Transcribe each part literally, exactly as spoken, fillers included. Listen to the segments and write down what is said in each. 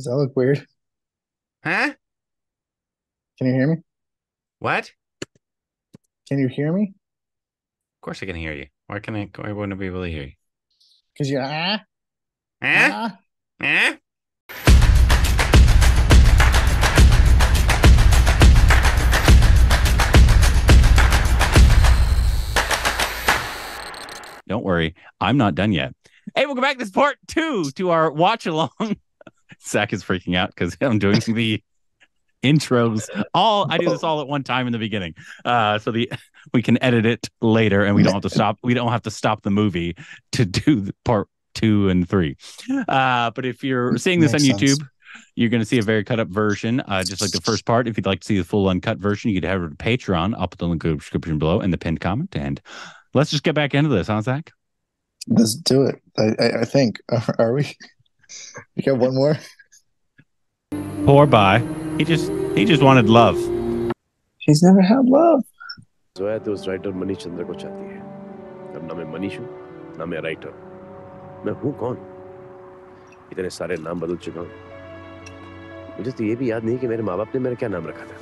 Does that look weird? Huh? Can you hear me? What? Can you hear me? Of course I can hear you. Why can I? Why wouldn't I be able to hear you? Because you're ah, ah, ah. Don't worry, I'm not done yet. Hey, welcome back. This is part two to our watch along. Zach is freaking out because I'm doing the intros. All I do this all at one time in the beginning, uh, so the we can edit it later, and we don't have to stop. We don't have to stop the movie to do the part two and three. Uh, but if you're seeing this Makes on YouTube, sense. You're going to see a very cut up version, uh, just like the first part. If you'd like to see the full uncut version, you could head over to Patreon. I'll put the link in the description below and the pinned comment. And let's just get back into this, huh, Zach? Let's do it. I, I think. Are, are we? We got one more. Poor bye. He just he just wanted love. He's never had love. Zoya was writer Manish Chandra ko chahti hai. Ab na main Manish hu, na main writer. Main hu kaun? Itne sare naam badal chuka hu. Mujhe to ye bhi yaad nahi ki mere main-baap ne mera kya naam rakha tha.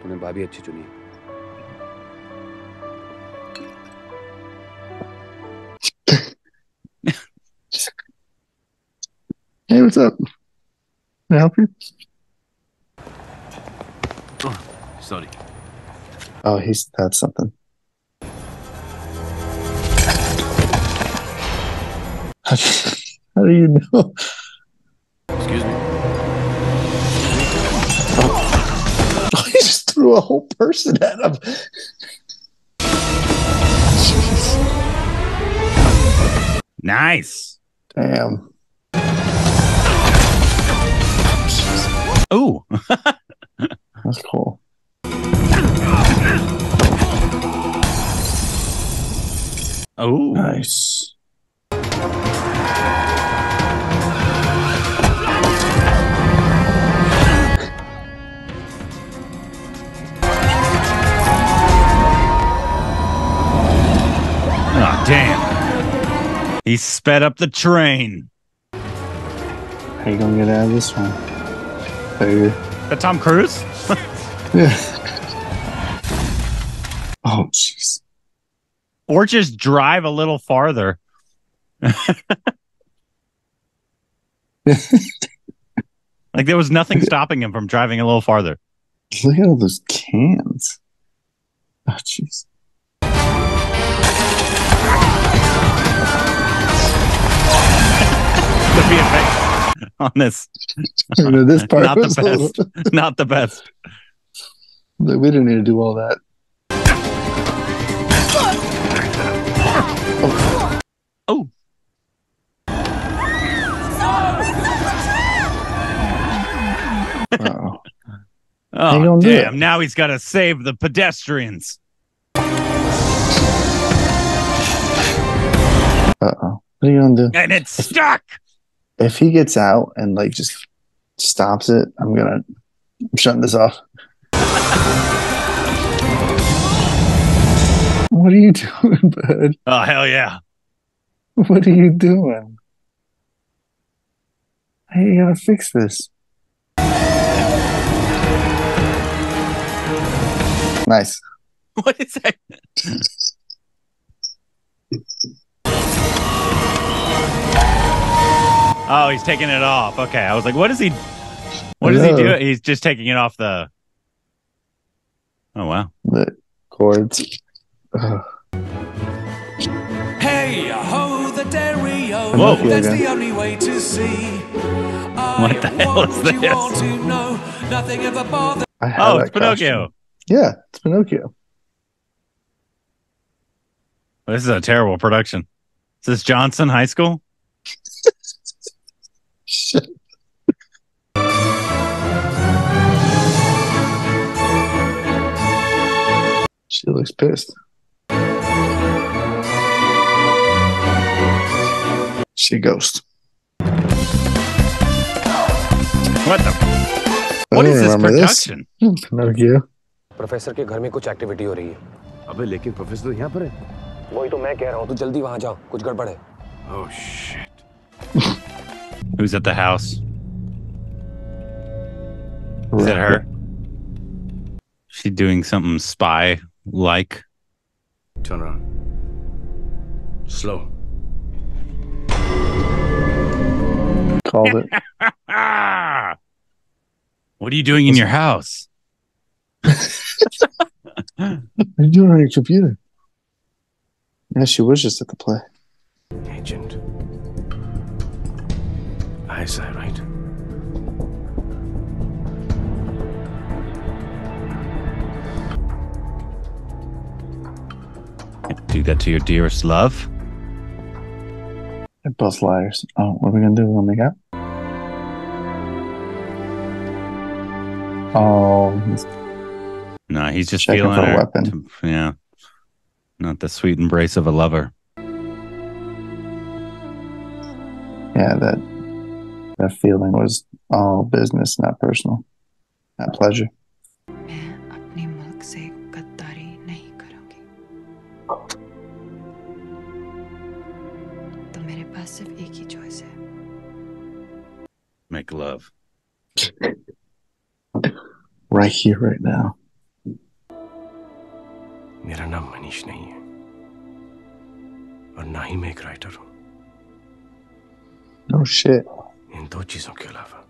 Tune bhabhi achhi chuni. Hey, what's up? Can I help you? Oh, sorry. Oh, he's that's something. How do you know? Excuse me. Oh, oh, he just threw a whole person at him. Jeez. Nice. Damn. Oh, that's cool. Oh, nice. Oh, damn. He sped up the train. How you gonna get out of this one? Is that Tom Cruise? Yeah. Oh, jeez. Or just drive a little farther. Like there was nothing stopping him from driving a little farther. Look at all those cans. Oh, jeez. The V F X on this, this part not the best. Little... not the best. We didn't need to do all that. Oh. Oh. Uh-oh. Oh, damn! Now he's got to save the pedestrians. Uh oh. What are you gonna do? And it's stuck. If he gets out and like just stops it, I'm gonna I'm shutting this off. What are you doing, bud? Oh hell yeah! What are you doing? Hey, you gotta fix this. Nice. What is that? Oh, he's taking it off. Okay, I was like, "What is he? What is he doing?" He's just taking it off the. Oh wow! The cords. Ugh. Hey ho, the Dario. Whoa! That's the only way to see. What the hell is this? Oh, it's Pinocchio. Yeah, it's Pinocchio. This is a terrible production. Is this Johnson High School? Shit. She looks pissed. She ghost. What the? What is this production? Pinocchio. Professor के घर में कुछ activity हो रही है. अबे लेकिन professor यहाँ पर है. वही तो मैं कह रहा हूँ. तू जल्दी वहाँ जाओ. कुछ गड़बड़ है. Oh shit. Who's at the house? Right. Is that her? She doing something spy-like? Turn around. Slow. Called it. What are you doing in your house? I'm doing on your computer. Yeah, she was just at the play. Agent. I S I, right? Do that to your dearest love? They're both liars. Oh, what are we going to do when we make up? Oh. No, he's just feeling for a weapon. To, yeah. Not the sweet embrace of a lover. Yeah, that that feeling was all business, not personal. Not pleasure. Make love. Right here, right now. मेरा नाम मनीष नहीं है और ना ही मैं एक writer हूँ। No shit. इन दो चीजों के अलावा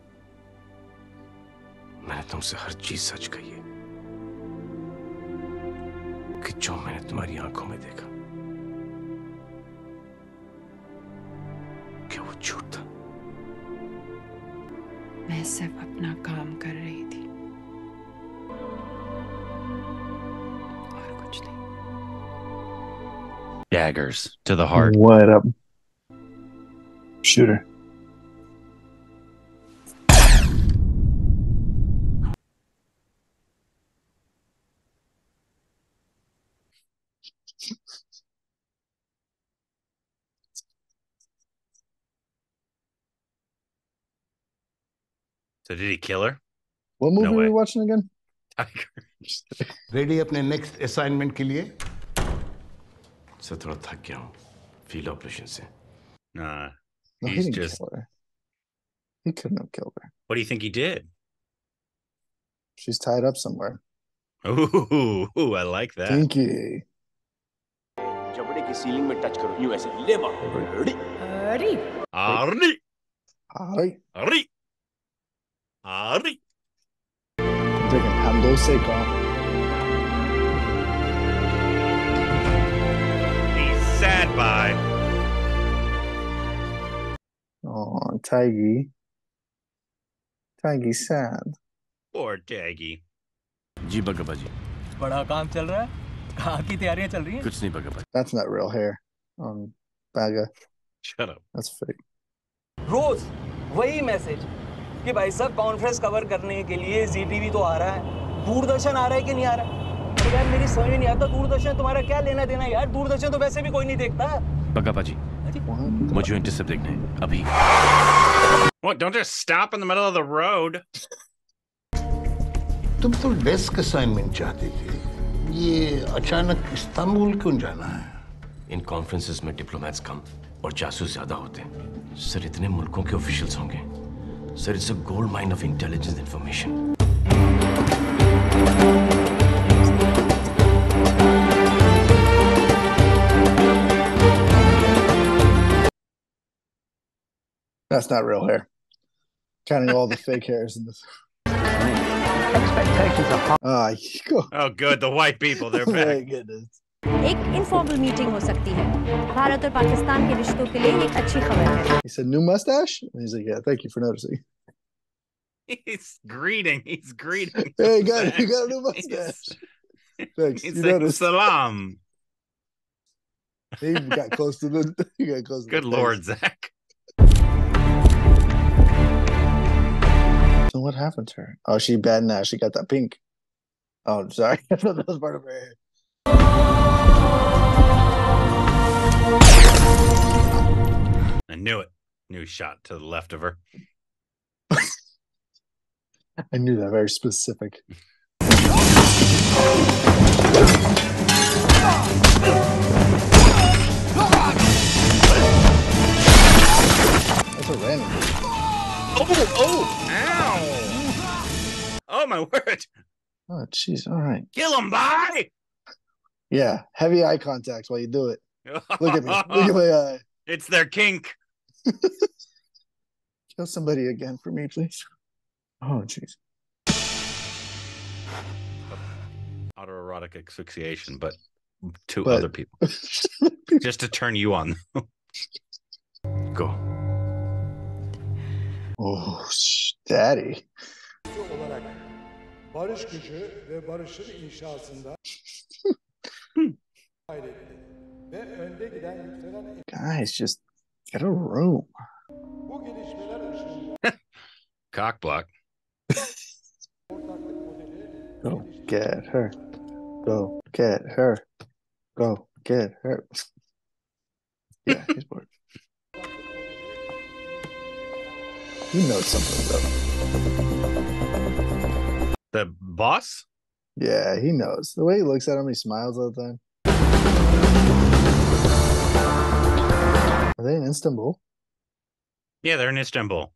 मैंने तुमसे हर चीज सच कही है कि जो मैंने तुम्हारी आंखों में देखा क्या वो झूठ था? मैं सिर्फ अपना काम कर रही थी और कुछ नहीं। Daggers to the heart. What up? Shooter. So did he kill her? What movie no were we watching again? Tigers. Ready अपने next assignment के लिए? So थोड़ा थक गया हूँ field operation से. Nah, no, he's he didn't just. Kill her. He couldn't have killed her. What do you think he did? She's tied up somewhere. Ooh, ooh, I like that. Thank you. जबड़े की ceiling में touch करो. U S A. Lever. Ready. Ready. Ready. Ready. Ready. Ari. I'm taking Hamdo Seiko. He's sad by. Oh, Tiggy. Tiggy's sad. Poor Tiggy. Ji Bagaba ji. Bada kaam chal raha hai. Kahan ki taiyariyan chal rahi hain? Kuch nahi Bagaba. That's not real hair on Baga. Shut up. That's fake. Rose, wahi message. कि भाई साहब conference cover करने के लिए जी TV तो आ रहा है, दूरदर्शन आ रहा है कि नहीं आ रहा है? तो यार मेरी समझ में नहीं आता, दूरदर्शन तुम्हारा क्या लेना देना यार, दूरदर्शन तो वैसे भी कोई नहीं देखता। बगापा जी, मुझे इंटरसेप्ट देखने हैं अभी। What? Don't just stop in the middle of the road. तुम तो डेस्क असाइनमेंट चाहते थे, ये अचानक इस्तांबुल क्यों जाना है? इन कॉन्फ्रेंसेस में डिप्लोमेट्स कम और जासूस ज्यादा होते हैं। सर इतने मुल्कों के ऑफिशियल्स होंगे। Sir, it's a gold mine of intelligence information. That's not real hair. Counting all the fake hairs in this. Expectations are high. Oh, good. The white people, they're back. My goodness. एक informal meeting हो सकती है। भारत और पाकिस्तान के रिश्तों के लिए एक अच्छी खबर है। He said new mustache, and he's like, yeah, thank you for noticing. He's greeting. He's greeting. Hey, guys, you got a new mustache. Thanks. He's like, salam. He got close to the. He got close. Good to the Lord, place. Zach. So what happened to her? Oh, she's bad now. She got that pink. Oh, sorry. I thought that was part of her hair. I knew it. New shot to the left of her. I knew that. Very specific. That's a random. Oh! Oh! Ow! Oh, my word. Oh, jeez. All right. Kill him, bye. Yeah. Heavy eye contact while you do it. Look at me. Look at my eye. It's their kink. Kill somebody again for me, please. Oh, jeez. Autoerotic asphyxiation, but to but... other people. Just to turn you on. Go. Oh, daddy. Barış gücü ve barışın inşasında kaydetti ve önde giden yükselen... Guys, just get a room. Bu gelişmeler ışığında... Cock block. Go get her. Go get her. Go get her. Yeah, he's bored. He knows something, though. The boss? Yeah, he knows. The way he looks at him, he smiles all the time. Are they in Istanbul? Yeah, they're in Istanbul.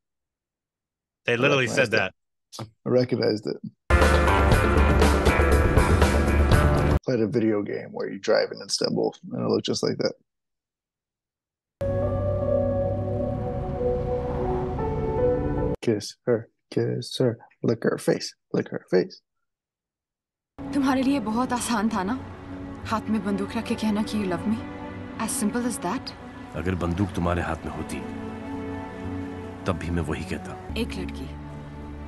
They literally said that. I recognized it. I played a video game where you drive in Istanbul, and it looked just like that. Kiss her. Kiss her. Lick her face. Lick her face. तुम्हारे लिए बहुत आसान था ना? हाथ में बंदूक रख के कहना कि you love me. As simple as that. अगर बंदूक तुम्हारे हाथ में होती, तब भी मैं वही कहता. एक लड़की,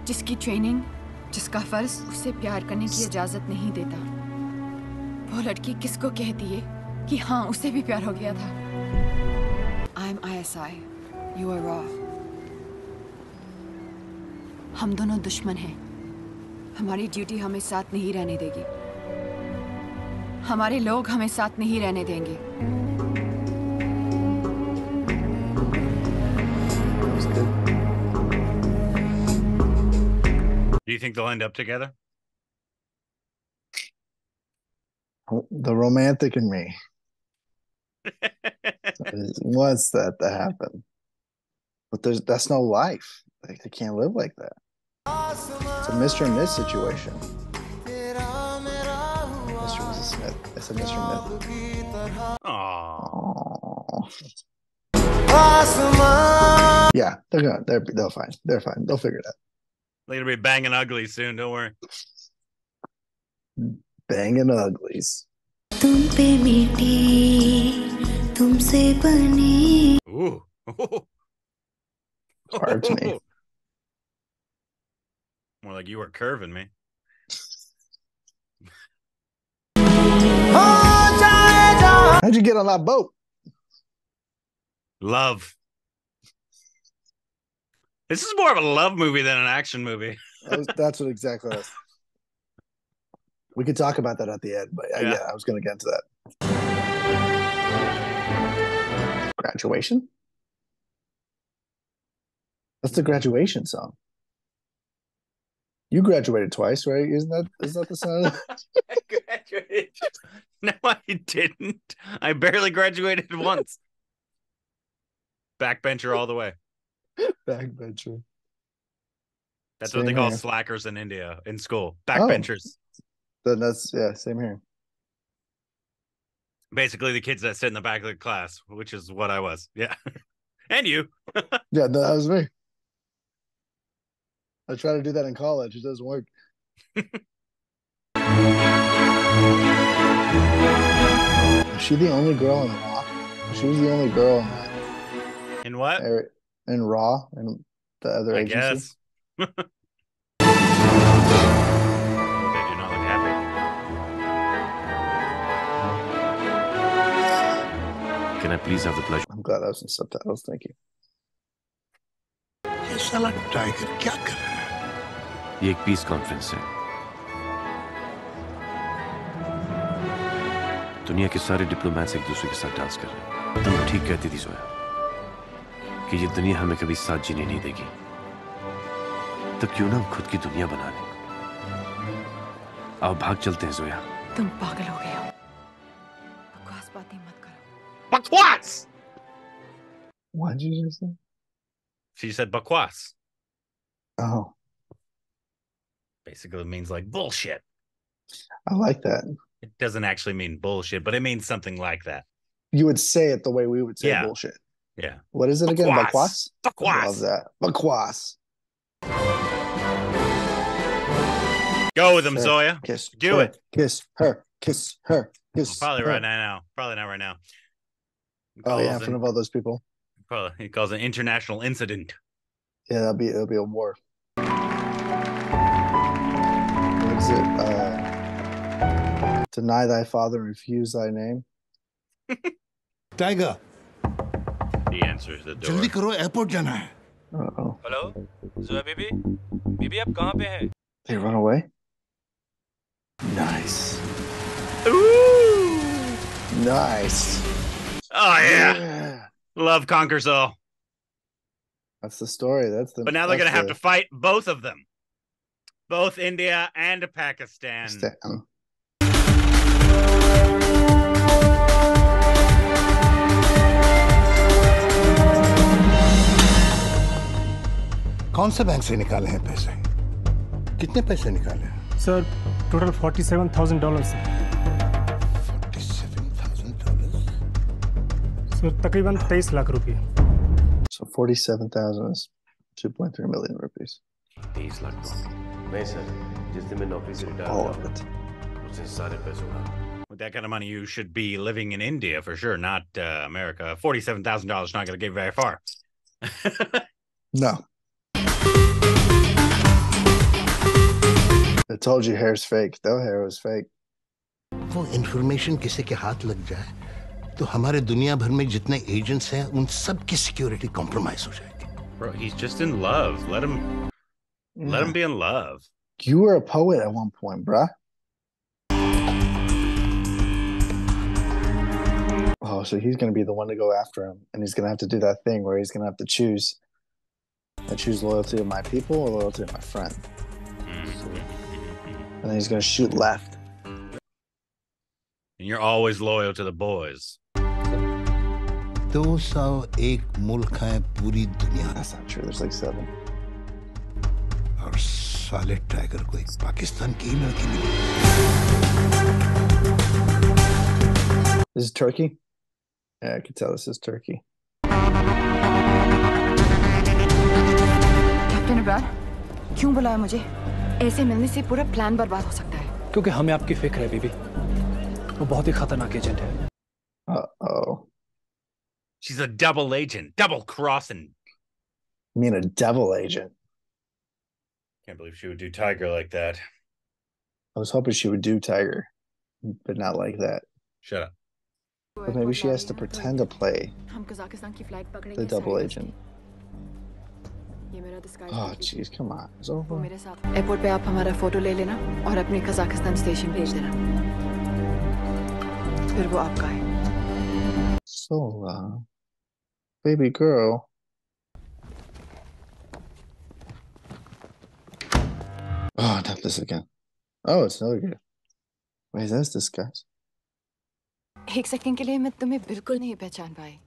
जिसकी ट्रेनिंग, जिसका फर्ज उसे प्यार करने की इजाजत नहीं देता. वो लड़की किसको कहती है कि हाँ उसे भी प्यार हो गया था? I'm I S I. You are raw. हम दोनों दुश्मन हैं। हमारी ड्यूटी हमें साथ नहीं रहने देगी। हमारे लोग हमें साथ नहीं रहने देंगे। Do you think they'll end up together? The romantic in me wants that to happen, but there's that's no life. Like they can't live like that. It's a Mister and Miss situation. Mister and Missus Smith. It's a Mister Myth. Aww. Yeah, they're gonna they're they'll find. They're fine. They'll figure it out. They're gonna be banging uglies soon, don't worry. Banging uglies. Ooh. Carved me. More like you were curving me. How'd you get on that boat? Love. This is more of a love movie than an action movie. That's what exactly. Was. We could talk about that at the end, but yeah, yeah I was going to get into that. Graduation. That's the graduation song. You graduated twice, right? Isn't that is that the song? I graduated. No, I didn't. I barely graduated once. Backbencher all the way. Backbencher. That's same what they call here. Slackers in India in school. Backbenchers. Oh. Then that's yeah, same here. Basically the kids that sit in the back of the class, which is what I was. Yeah. And you. Yeah, that was me. I try to do that in college. It doesn't work. Is she the only girl in Raw? She was the only girl in that. In what? In Raw, in the other I agency. I guess. They do not look happy. Can I please have the pleasure? I'm glad that was in subtitles. Thank you. Tiger क्या कर रहा है? ये एक piece conference है। दुनिया के सारे डिप्लोमेट्स एक दूसरे के साथ डांस कर रहे हैं। तुम ठीक कहती थी सोया कि ये दुनिया हमें कभी साथ जीने नहीं देगी। तो क्यों ना हम खुद की दुनिया बना लें? आओ भाग चलते हैं सोया। तुम पागल हो गए हो। बकवास बातें मत करो। बकवास! What did you just say? She said, "Bakwas." Oh, basically means like bullshit. I like that. It doesn't actually mean bullshit, but it means something like that. You would say it the way we would say yeah. bullshit. Yeah. What is it again? Bakwas? Bakwas. I love that. Bakwas. Go with them, her. Zoya. Kiss. Do her. it. Kiss her. Kiss her. Kiss. Well, probably her. right now. Probably not right now. He oh yeah, in front of all those people. Probably he calls an international incident. Yeah, that'll be it'll be a war. What is it? Uh, deny thy father, refuse thy name. Tiger. The answer is the door. जल्दी करो, airport जाना है. Uh-oh. Hello, Zoya baby. Baby, आप कहाँ पे हैं? They run away. Nice. Ooh. Nice. Oh yeah. yeah. Love conquers all. That's the story. That's the. But now they're gonna the... have to fight both of them, both India and Pakistan. Pakistan. कौन से bank से निकाले हैं पैसे? कितने पैसे निकाले हैं? Sir, total forty-seven thousand dollars. Forty-seven thousand dollars. Sir, तकरीबन तेईस लाख रुपये. So forty-seven thousand is two point three million rupees. तेईस लाख रुपये. नहीं sir, जिस दिन मैं नौकरी से रिटायर हुआ, उससे सारे पैसे उड़ा. With that kind of money, you should be living in India for sure, not uh, America. Forty-seven thousand dollars not going to get you very far. No. I told you hair's fake. That hair was fake. वो information किसी के हाथ लग जाए तो हमारे दुनिया भर में जितने agents हैं उन सब की security compromise हो जाएगी. Bro, he's just in love. Let him, yeah. let him be in love. You were a poet at one point, bruh. Oh, so he's gonna be the one to go after him, and he's gonna have to do that thing where he's gonna have to choose. I choose loyalty to my people or loyalty to my friend. And then he's going to shoot left. And you're always loyal to the boys. That's not true. There's like seven. Our solid tiger koi Pakistan ki ladki mili. This is Turkey? Yeah, I can tell this is Turkey. Captain Abrar, kyun bulaya mujhe? ऐसे मिलने से पूरा plan बर्बाद हो सकता है। क्योंकि हमें आपकी फिक्र है बीबी। वो बहुत ही खतरनाक एजेंट है। Uh-oh. She's a double agent, double crossing. I mean a devil agent. Can't believe she would do Tiger like that. I was hoping she would do Tiger, but not like that. Shut up. But maybe she has to pretend to play the double agent. Oh jeez, come on. It's over. Airport pe aap hamara photo le lena aur apne Kazakhstan station bhej dena. Phir wo aapka hai. So, uh, baby girl. Oh, not this again. Oh, it's another girl. Wait, that's this guy's. Ek second ke liye main tumhe bilkul nahi pehchan payi.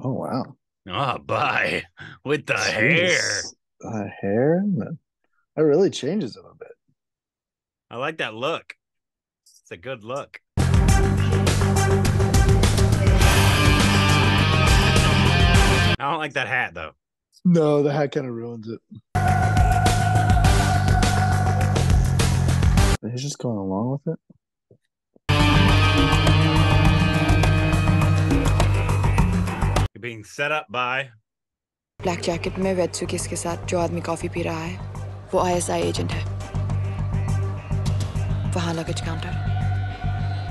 Oh wow. Ah, oh, bye. With the Jeez. hair. The hair? That really changes it a bit. I like that look. It's a good look. I don't like that hat, though. No, the hat kind of ruins it. He's just going along with it. Being set up by black jacket में red suitcase के साथ जो आदमी coffee P रहा है, वो I S I agent है। वहाँ luggage counter,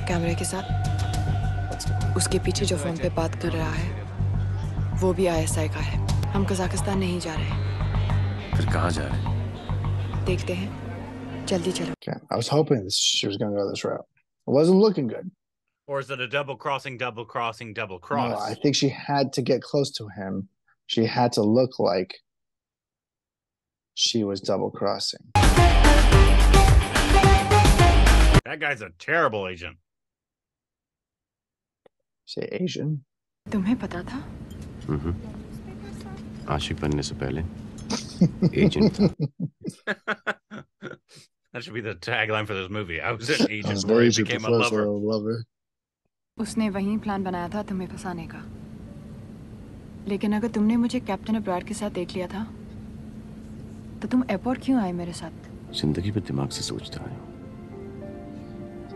कैमरे के साथ, उसके पीछे जो फोन पे बात कर रहा है, वो भी I S I का है। हम कजाकिस्तान नहीं जा रहे हैं। फिर कहाँ जा रहे हैं? देखते हैं। जल्दी चलो। Okay. I was hoping this, she was going to go this route. It wasn't looking good. Or is it a double crossing, double crossing, double cross? No, I think she had to get close to him. She had to look like she was double crossing. That guy's a terrible agent. Say Asian. तुम्हें पता था? Mm-hmm. आशिक बनने से पहले agent था. That should be the tagline for this movie. I was an agent before you became a lover. lover. उसने वही plan बनाया था तुम्हें फंसाने का। लेकिन अगर तुमने मुझे कैप्टन अब्राड के साथ देख लिया था, तो तुम एयरपोर्ट क्यों आए मेरे साथ? जिंदगी पे दिमाग से सोचता है।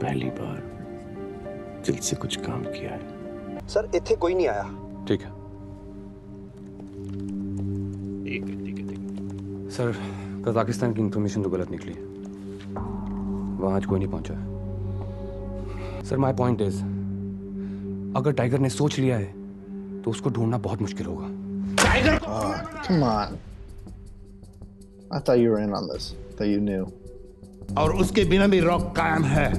पहली बार दिल से कुछ काम किया है। सर इतने कोई नहीं आया। ठीक है। ठीक है ठीक है ठीक है। सर कजाकिस्तान की इंफॉर्मेशन तो गलत निकली है। वहाँ आज कोई नहीं पहुँचा है। सर माय पॉइंट इज अगर टाइगर ने सोच लिया है तो उसको ढूंढना बहुत मुश्किल होगा। Tiger! Come on. I thought you were in on this. That you knew. और उसके बिना भी रॉक कायम है।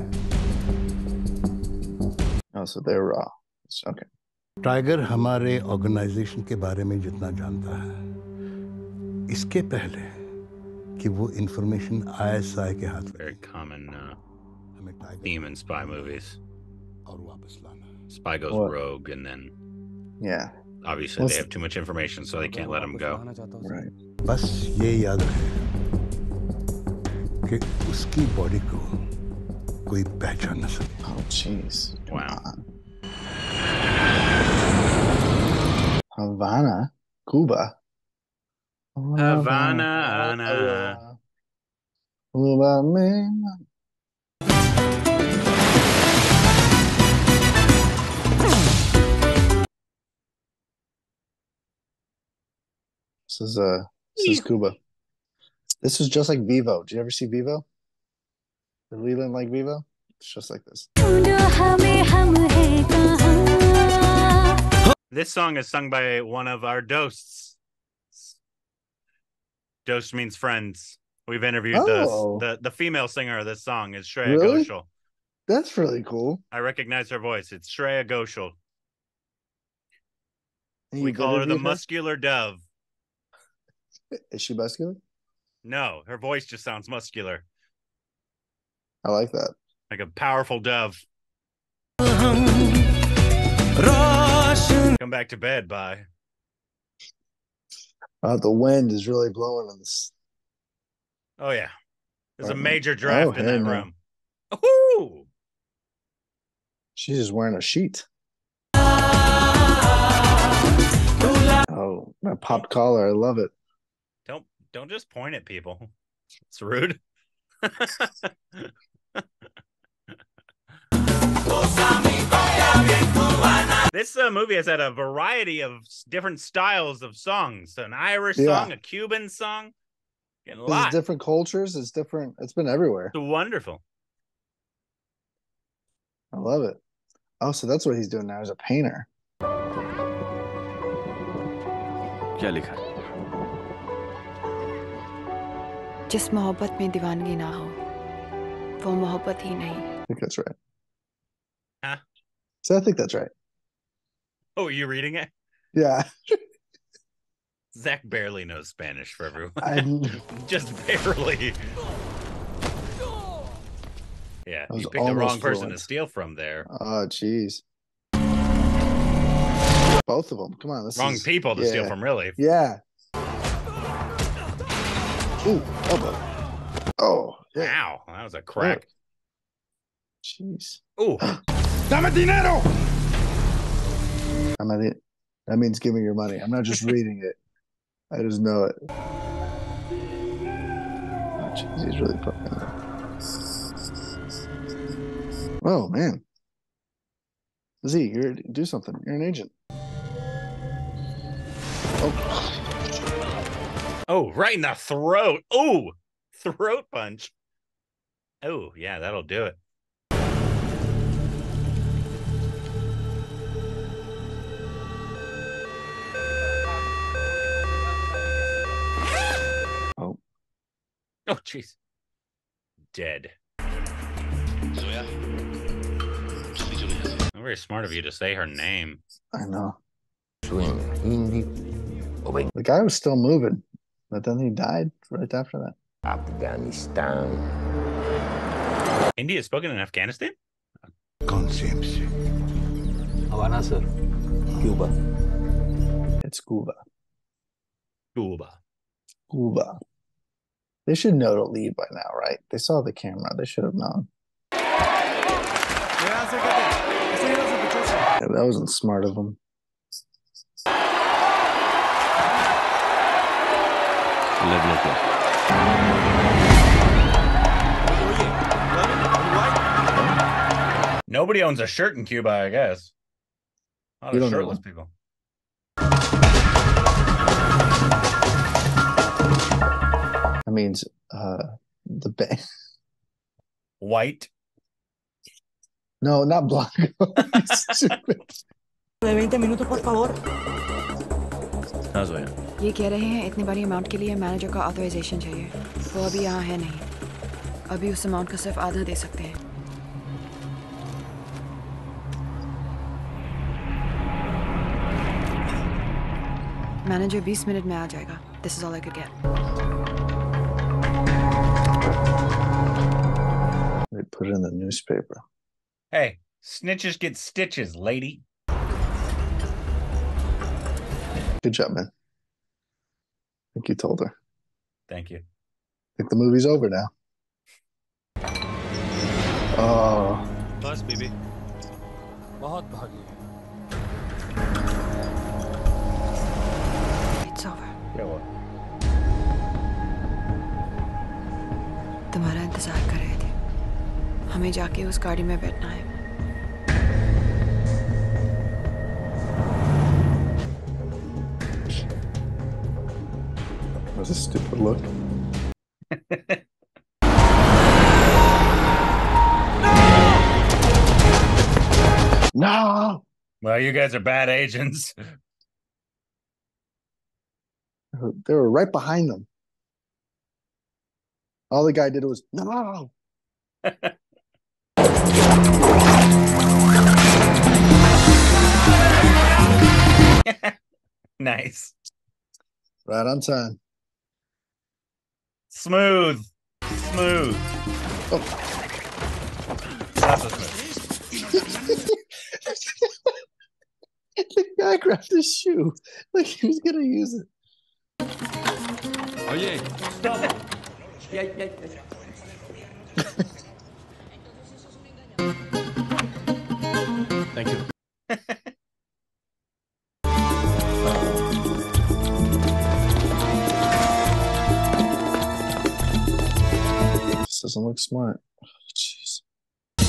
Oh, so they're raw. It's okay. Tiger हमारे ऑर्गेनाइजेशन के बारे में जितना जानता है, इसके पहले कि वो इंफॉर्मेशन आईएसआई के हाथ में। Very common uh, theme in spy movies. और वापस लाना। Spy goes what? rogue and then. Yeah. Obviously, What's they have too much information, so they can't let them go. Right. बस ये याद रखें कि उसकी बॉडी को कोई पहचान न सके। Oh, jeez. Wow. Havana, Cuba. Havana, Cuba, man. This is uh, this is Cuba. This is just like Vivo. Did you ever see Vivo? Did Leland like Vivo? It's just like this. This song is sung by one of our dosts. Dost means friends. We've interviewed oh. the, the the female singer of this song is Shreya really? Ghoshal. That's really cool. I recognize her voice. It's Shreya Ghoshal. We call her the her? muscular dove. Is she muscular? No, her voice just sounds muscular. I like that. Like a powerful dove. Come back to bed, bye. Uh, the wind is really blowing on this. Oh, yeah. There's right. a major draft oh, in that man. room. Ooh! She's just wearing a sheet. Oh, that popped collar. I love it. Don't don't just point at people. It's rude. This uh, movie has had a variety of different styles of songs. An Irish yeah. song, a Cuban song. Getting a lot. It's different cultures. It's different. It's been everywhere. It's wonderful. I love it. Oh, so that's what he's doing now. He's a painter. क्या लिखा है? जिस मोहब्बत में दीवानगी ना हो, वो मोहब्बत ही नहीं। I think that's right. Huh? So I think that's right. Oh, are you reading it? Yeah. Zach barely knows Spanish for everyone. I'm... Just barely. Yeah, you picked the wrong person fluent. to steal from there. Oh, jeez. Both of them. Come on. This Wrong is... people to yeah. steal from, really. Yeah. Ooh, elbow. Oh, yeah. Ow, that was a crack. Oh. Jeez. Ooh. Dame dinero! I'm not it. That means give me your money. I'm not just reading it. I just know it. Oh, geez, he's really fucking up. Oh, man. Z, you're, do something. You're an agent. Oh. Oh, right in the throat. Oh, throat punch. Oh, yeah, that'll do it. Oh. Oh, jeez. Dead. So, yeah. Very smart of you to say her name. I know. The guy was still moving. But then he died right after that. Afghanistan. India is spoken in Afghanistan? Conception. Havana, sir. Cuba. It's Cuba. Cuba. Cuba. They should know to leave by now, right? They saw the camera. They should have known. Yeah, that wasn't smart of them. Nobody owns a shirt in Cuba, I guess. A lot of shirtless people. That means uh, the ba- white. No, not blanco. twenty minutos, por favor. ये कह रहे हैं इतने बड़ी amount के लिए manager का authorisation चाहिए। वो अभी यहाँ है नहीं। अभी उस अमाउंट का सिर्फ आधा दे सकते हैं। मैनेजर बीस मिनट में आ जाएगा। This is all I could get. They put it in the newspaper. Hey, snitches get stitches, lady. Good job, man. I think you told her. Thank you. I think the movie's over now. Oh. Plus, baby. It's over. Yeah, what? तुम्हारा इंतजार कर रहे थे. हमें जाके उस गाड़ी में बैठना है. That was a stupid look. No! No! Well, you guys are bad agents. They were right behind them. All the guy did was, no! Nice. Right on time. Smooth. Smooth. Oh. Not so smooth. The guy grabbed his shoe like he was going to use it. Oh, yeah. Stop. Yeah, yeah, yeah. Thank you. This doesn't look smart. Jeez. Oh,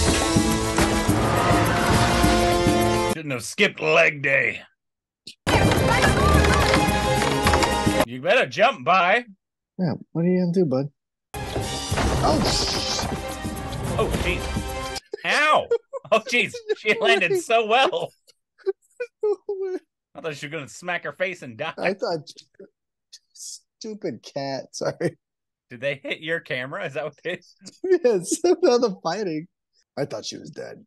shouldn't have skipped leg day. You better jump by. Yeah, what are you gonna do, bud? Oh, oh, jeez. Ow! Oh, jeez. She landed so well. I thought she was gonna smack her face and die. I thought, stupid cat. Sorry. Did they hit your camera? Is that what they? Yes. All the fighting. I thought she was dead.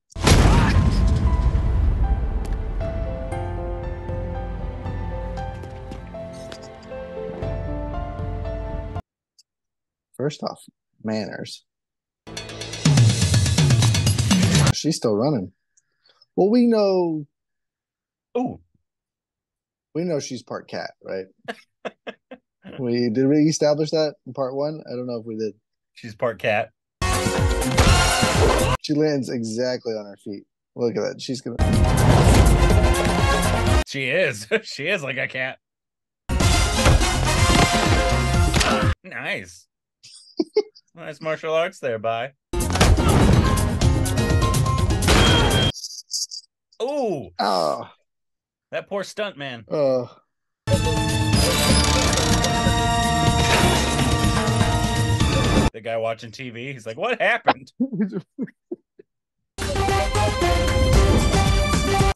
First off, manners. She's still running. Well, we know. Oh, we know she's part cat, right? we did we establish that in part one? I don't know if we did. She's part cat. She lands exactly on her feet. Look at that. She's gonna. She is. She is like a cat. Nice. Nice martial arts there, bye. Ooh. Oh. That poor stunt man. Oh. The guy watching T V, he's like, what happened?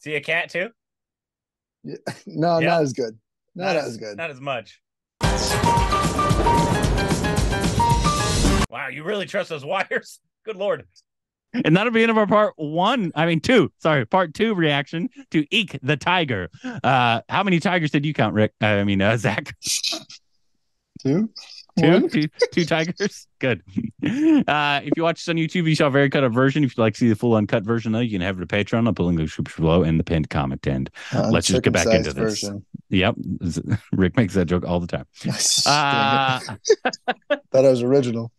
See a cat too? Yeah. No, yep. Not as good. Not, not as, as good. Not as much. Wow, you really trust those wires? Good Lord. And that'll be end of our part one. I mean, two. Sorry, part two reaction to Eek the Tiger. Uh, how many tigers did you count, Rick? I mean, uh, Zach. Two. Two, two, two tigers. Good. Uh, if you watch this on YouTube, you saw a very cut up version. If you'd like to see the full uncut version, though, you can have it at Patreon. I'll put a link in the description below and the pinned comment. And uh, let's just get back into this. Version. Yep. Rick makes that joke all the time. Uh, Thought I was original.